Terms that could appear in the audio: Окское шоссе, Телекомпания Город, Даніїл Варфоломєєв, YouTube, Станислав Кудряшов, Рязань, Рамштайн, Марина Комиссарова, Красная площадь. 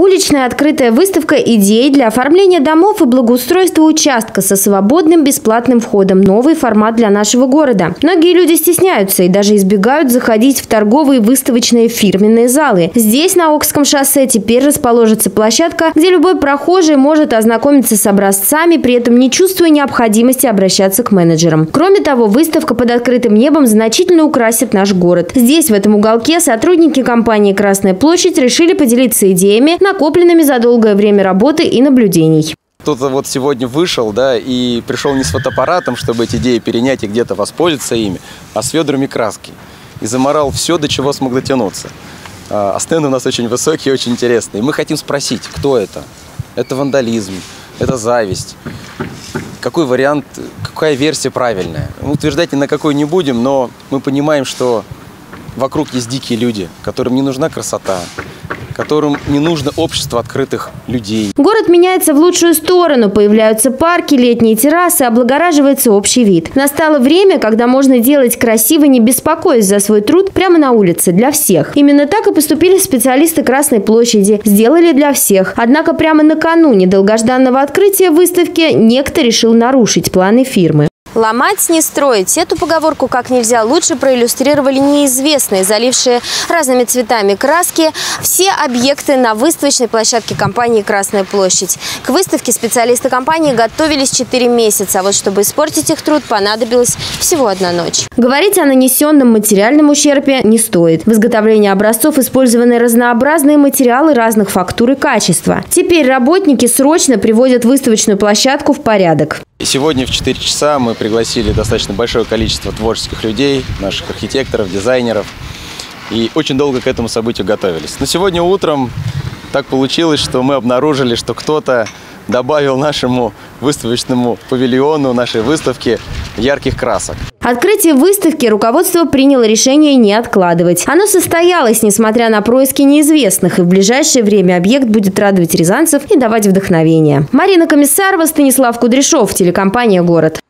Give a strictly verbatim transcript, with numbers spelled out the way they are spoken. Уличная открытая выставка идей для оформления домов и благоустройства участка со свободным бесплатным входом. Новый формат для нашего города. Многие люди стесняются и даже избегают заходить в торговые выставочные фирменные залы. Здесь, на Окском шоссе, теперь расположится площадка, где любой прохожий может ознакомиться с образцами, при этом не чувствуя необходимости обращаться к менеджерам. Кроме того, выставка под открытым небом значительно украсит наш город. Здесь, в этом уголке, сотрудники компании «Красная площадь» решили поделиться идеями, накопленными за долгое время работы и наблюдений. Кто-то вот сегодня вышел, да, и пришел не с фотоаппаратом, чтобы эти идеи перенять и где-то воспользоваться ими, а с ведрами краски. И заморал все, до чего смог дотянуться. А стенды у нас очень высокие, очень интересные. Мы хотим спросить, кто это? Это вандализм, это зависть. Какой вариант, какая версия правильная? Утверждать ни на какой не будем, но мы понимаем, что вокруг есть дикие люди, которым не нужна красота, которым не нужно общество открытых людей. Город меняется в лучшую сторону. Появляются парки, летние террасы, облагораживается общий вид. Настало время, когда можно делать красиво, не беспокоясь за свой труд, прямо на улице, для всех. Именно так и поступили специалисты Красной площади. Сделали для всех. Однако прямо накануне долгожданного открытия выставки некто решил нарушить планы фирмы. «Ломать, не строить» – эту поговорку как нельзя лучше проиллюстрировали неизвестные, залившие разными цветами краски все объекты на выставочной площадке компании «Красная площадь». К выставке специалисты компании готовились четыре месяца, а вот чтобы испортить их труд, понадобилась всего одна ночь. Говорить о нанесенном материальном ущербе не стоит. В изготовлении образцов использованы разнообразные материалы разных фактур и качества. Теперь работники срочно приводят выставочную площадку в порядок. Сегодня в четыре часа мы пригласили достаточно большое количество творческих людей, наших архитекторов, дизайнеров. И очень долго к этому событию готовились. Но сегодня утром так получилось, что мы обнаружили, что кто-то добавил нашему выставочному павильону, нашей выставке, ярких красок. Открытие выставки руководство приняло решение не откладывать. Оно состоялось, несмотря на происки неизвестных, и в ближайшее время объект будет радовать рязанцев и давать вдохновение. Марина Комиссарова, Станислав Кудряшов, телекомпания «Город».